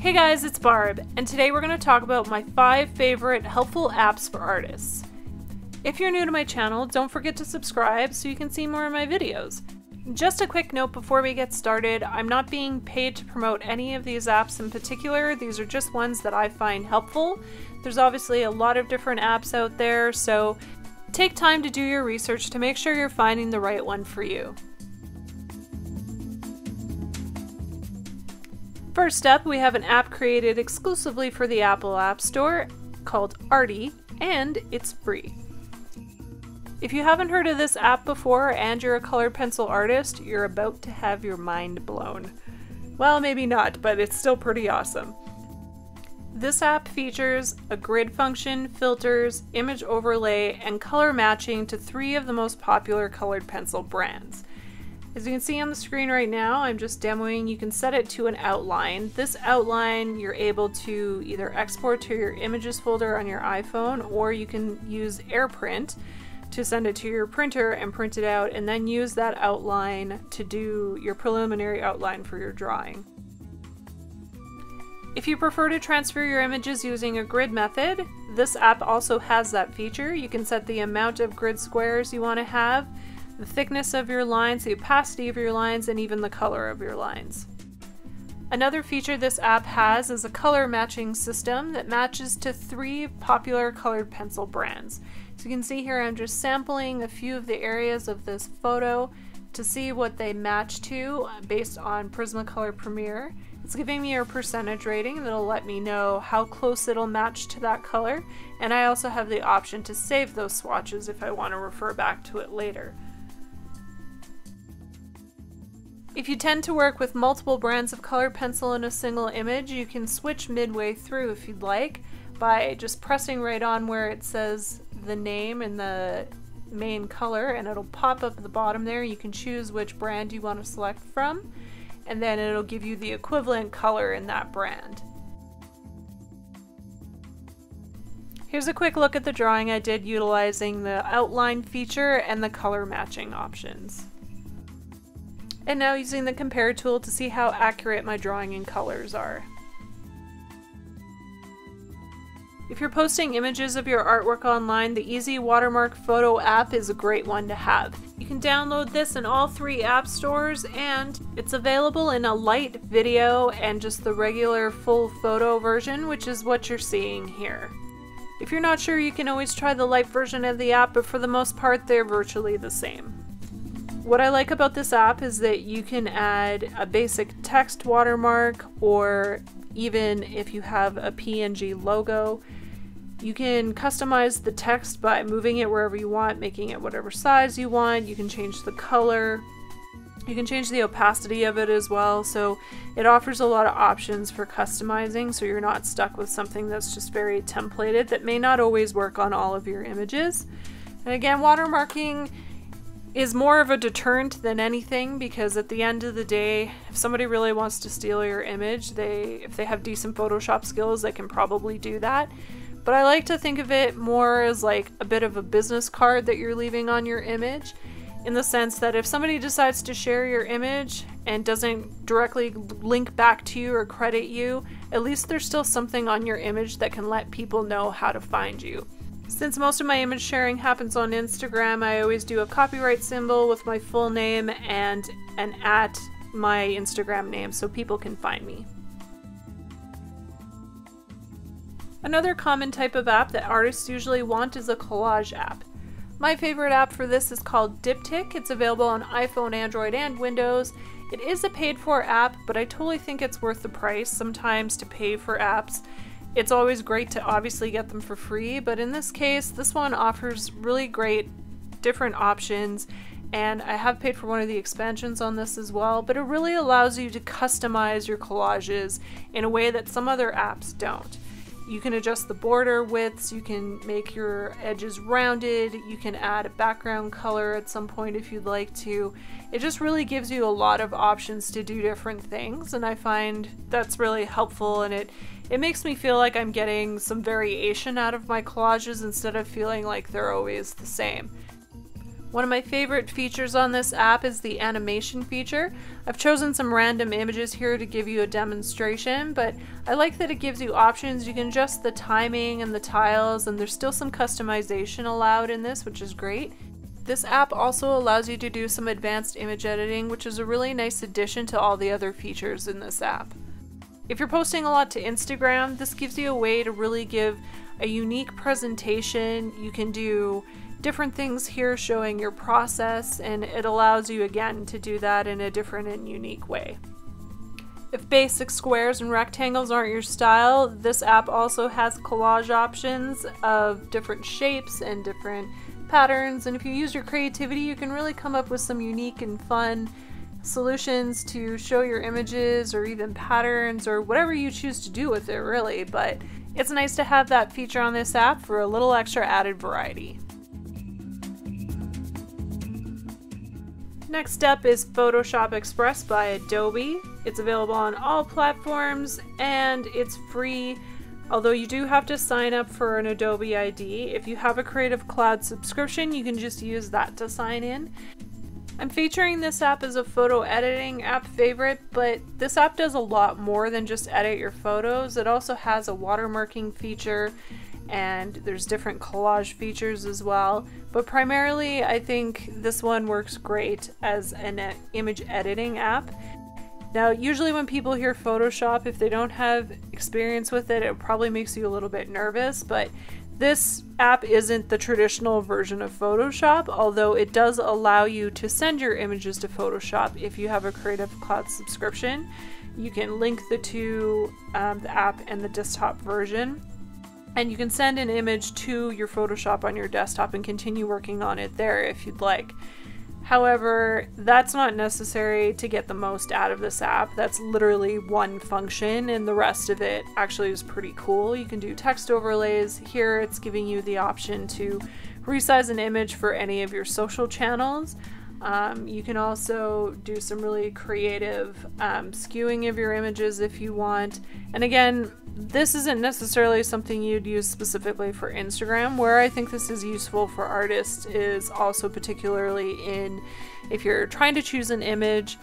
Hey guys, it's Barb, and today we're going to talk about my 5 favorite helpful apps for artists. If you're new to my channel, don't forget to subscribe so you can see more of my videos. Just a quick note before we get started, I'm not being paid to promote any of these apps in particular. These are just ones that I find helpful. There's obviously a lot of different apps out there, so take time to do your research to make sure you're finding the right one for you. First up, we have an app created exclusively for the Apple App Store called Arty, and it's free. If you haven't heard of this app before and you're a colored pencil artist, you're about to have your mind blown. Well, maybe not, but it's still pretty awesome. This app features a grid function, filters, image overlay, and color matching to 3 of the most popular colored pencil brands. As you can see on the screen right now, I'm just demoing, you can set it to an outline. This outline you're able to either export to your images folder on your iPhone, or you can use AirPrint to send it to your printer and print it out, and then use that outline to do your preliminary outline for your drawing. If you prefer to transfer your images using a grid method, this app also has that feature. You can set the amount of grid squares you want to have, the thickness of your lines, the opacity of your lines, and even the color of your lines. Another feature this app has is a color matching system that matches to 3 popular colored pencil brands. So you can see here I'm just sampling a few of the areas of this photo to see what they match to based on Prismacolor Premier. It's giving me a percentage rating that'll let me know how close it'll match to that color, and I also have the option to save those swatches if I want to refer back to it later. If you tend to work with multiple brands of colored pencil in a single image, you can switch midway through if you'd like by just pressing right on where it says the name and the main color, and it'll pop up at the bottom there. You can choose which brand you want to select from, and then it'll give you the equivalent color in that brand. Here's a quick look at the drawing I did utilizing the outline feature and the color matching options. And now using the compare tool to see how accurate my drawing and colors are. If you're posting images of your artwork online, the eZy Watermark Photo app is a great one to have. You can download this in all 3 app stores, and it's available in a light video and just the regular full photo version, which is what you're seeing here. If you're not sure, you can always try the light version of the app, but for the most part, they're virtually the same. What I like about this app is that you can add a basic text watermark, or even if you have a PNG logo, you can customize the text by moving it wherever you want, making it whatever size you want. You can change the color, you can change the opacity of it as well, so it offers a lot of options for customizing, so you're not stuck with something that's just very templated that may not always work on all of your images. And again, watermarking is more of a deterrent than anything, because at the end of the day, if somebody really wants to steal your image, if they have decent Photoshop skills, they can probably do that. But I like to think of it more as like a bit of a business card that you're leaving on your image, in the sense that if somebody decides to share your image and doesn't directly link back to you or credit you, at least there's still something on your image that can let people know how to find you. Since most of my image sharing happens on Instagram, I always do a copyright symbol with my full name and an @ my Instagram name so people can find me. Another common type of app that artists usually want is a collage app. My favorite app for this is called Diptic. It's available on iPhone, Android, and Windows. It is a paid-for app, but I totally think it's worth the price sometimes to pay for apps. It's always great to obviously get them for free, but in this case, this one offers really great different options, and I have paid for one of the expansions on this as well, but it really allows you to customize your collages in a way that some other apps don't. You can adjust the border widths, you can make your edges rounded, you can add a background color at some point if you'd like to. It just really gives you a lot of options to do different things, and I find that's really helpful, and it makes me feel like I'm getting some variation out of my collages instead of feeling like they're always the same. One of my favorite features on this app is the animation feature. I've chosen some random images here to give you a demonstration, but I like that it gives you options. You can adjust the timing and the tiles, and there's still some customization allowed in this, which is great. This app also allows you to do some advanced image editing, which is a really nice addition to all the other features in this app. If you're posting a lot to Instagram, this gives you a way to really give a unique presentation. You can do different things here showing your process, and it allows you again to do that in a different and unique way. If basic squares and rectangles aren't your style, this app also has collage options of different shapes and different patterns, and if you use your creativity, you can really come up with some unique and fun solutions to show your images or even patterns or whatever you choose to do with it, really. But it's nice to have that feature on this app for a little extra added variety. Next up is Photoshop Express by Adobe. It's available on all platforms and it's free, although you do have to sign up for an Adobe ID. If you have a Creative Cloud subscription, you can just use that to sign in. I'm featuring this app as a photo editing app favorite, but this app does a lot more than just edit your photos. It also has a watermarking feature, and there's different collage features as well, but primarily I think this one works great as an image editing app. Now usually when people hear Photoshop, if they don't have experience with it, it probably makes you a little bit nervous, but this app isn't the traditional version of Photoshop, although it does allow you to send your images to Photoshop if you have a Creative Cloud subscription. You can link the two, the app and the desktop version. And you can send an image to your Photoshop on your desktop and continue working on it there if you'd like. However, that's not necessary to get the most out of this app. That's literally one function, and the rest of it actually is pretty cool. You can do text overlays. Here it's giving you the option to resize an image for any of your social channels. You can also do some really creative skewing of your images if you want. And again, this isn't necessarily something you'd use specifically for Instagram. Where I think this is useful for artists is also particularly in if you're trying to choose an image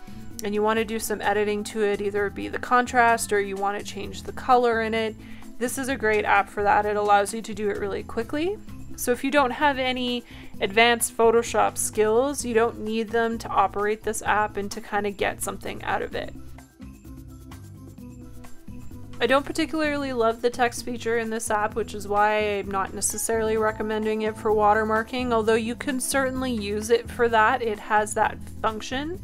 and you want to do some editing to it, either it be the contrast or you want to change the color in it. This is a great app for that. It allows you to do it really quickly. So if you don't have any advanced Photoshop skills, you don't need them to operate this app and to kind of get something out of it. I don't particularly love the text feature in this app, which is why I'm not necessarily recommending it for watermarking, although you can certainly use it for that. It has that function.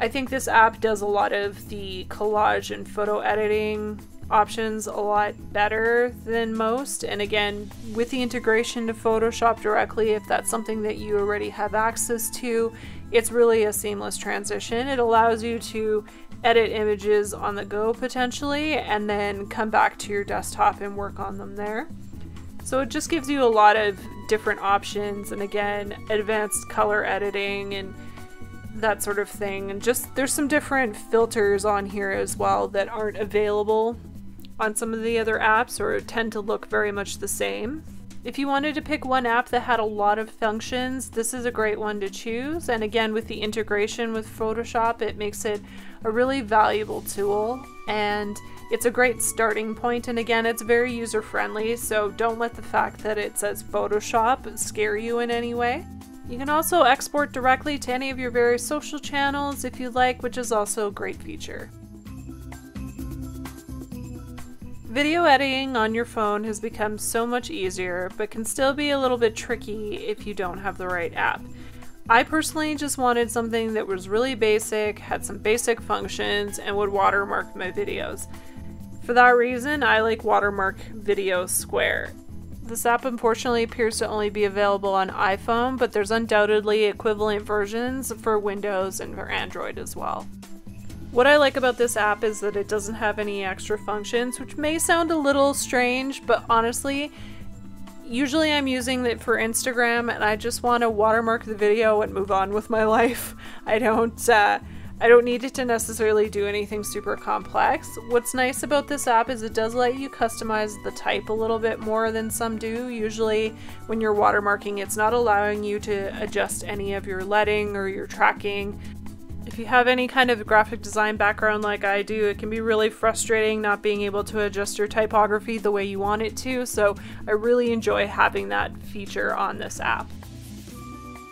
I think this app does a lot of the collage and photo editing options a lot better than most, and again, with the integration to Photoshop directly, if that's something that you already have access to, it's really a seamless transition. It allows you to edit images on the go potentially, and then come back to your desktop and work on them there. So it just gives you a lot of different options, and again, advanced color editing and that sort of thing, and just there's some different filters on here as well that aren't available on some of the other apps or tend to look very much the same. If you wanted to pick one app that had a lot of functions, this is a great one to choose, and again with the integration with Photoshop, it makes it a really valuable tool and it's a great starting point, and again it's very user friendly, so don't let the fact that it says Photoshop scare you in any way. You can also export directly to any of your various social channels if you like, which is also a great feature. Video editing on your phone has become so much easier, but can still be a little bit tricky if you don't have the right app. I personally just wanted something that was really basic, had some basic functions, and would watermark my videos. For that reason, I like Watermark Video Square. This app unfortunately appears to only be available on iPhone, but there's undoubtedly equivalent versions for Windows and for Android as well. What I like about this app is that it doesn't have any extra functions, which may sound a little strange, but honestly, usually I'm using it for Instagram and I just want to watermark the video and move on with my life. I don't I don't need it to necessarily do anything super complex. What's nice about this app is it does let you customize the type a little bit more than some do. Usually when you're watermarking, it's not allowing you to adjust any of your leading or your tracking. If you have any kind of graphic design background like I do, it can be really frustrating not being able to adjust your typography the way you want it to, so I really enjoy having that feature on this app.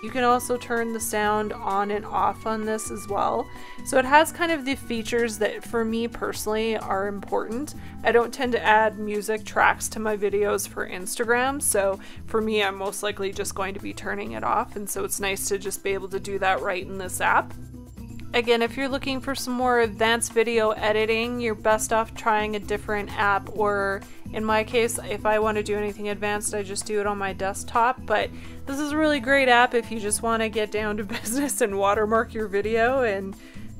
You can also turn the sound on and off on this as well. So it has kind of the features that for me personally are important. I don't tend to add music tracks to my videos for Instagram, so for me I'm most likely just going to be turning it off, and so it's nice to just be able to do that right in this app. Again, if you're looking for some more advanced video editing, you're best off trying a different app, or in my case, if I want to do anything advanced, I just do it on my desktop. But this is a really great app if you just want to get down to business and watermark your video and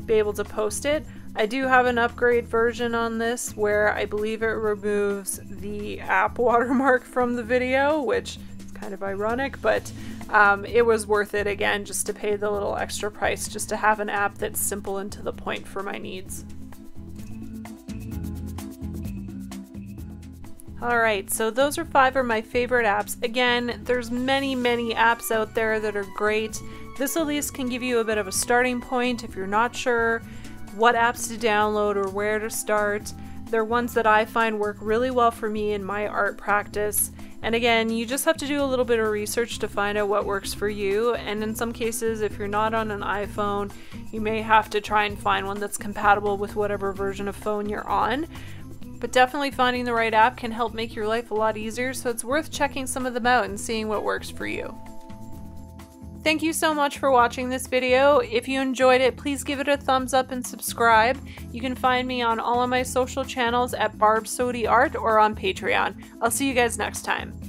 be able to post it. I do have an upgrade version on this where I believe it removes the app watermark from the video, which is kind of ironic, but it was worth it again just to pay the little extra price just to have an app that's simple and to the point for my needs. Alright, so those are 5 of my favorite apps. Again, there's many, many apps out there that are great. This at least can give you a bit of a starting point if you're not sure what apps to download or where to start. They're ones that I find work really well for me in my art practice. And again, you just have to do a little bit of research to find out what works for you. And in some cases, if you're not on an iPhone, you may have to try and find one that's compatible with whatever version of phone you're on. But definitely finding the right app can help make your life a lot easier, so it's worth checking some of them out and seeing what works for you. Thank you so much for watching this video. If you enjoyed it, please give it a thumbs up and subscribe. You can find me on all of my social channels at BarbSotiArt or on Patreon. I'll see you guys next time.